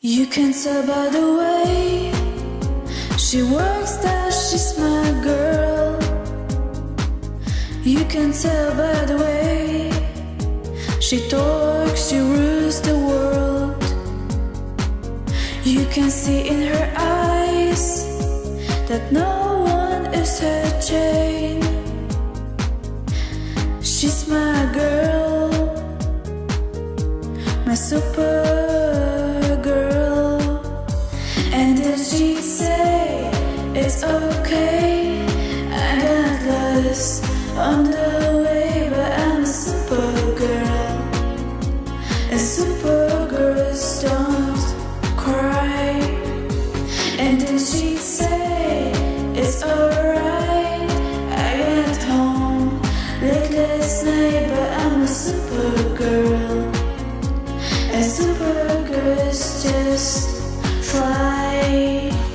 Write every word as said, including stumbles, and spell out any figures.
You can tell by the way she works that she's my girl. You can tell by the way she talks, she rules the world. You can see in her eyes that no one is her chain. She's my girl, my supergirl. And then she'd say, it's okay, I'm not lost on the way, but I'm a supergirl. And supergirls don't cry. And then she'd say, it's alright, I went home late last night, but I'm a supergirl. And supergirls just fly.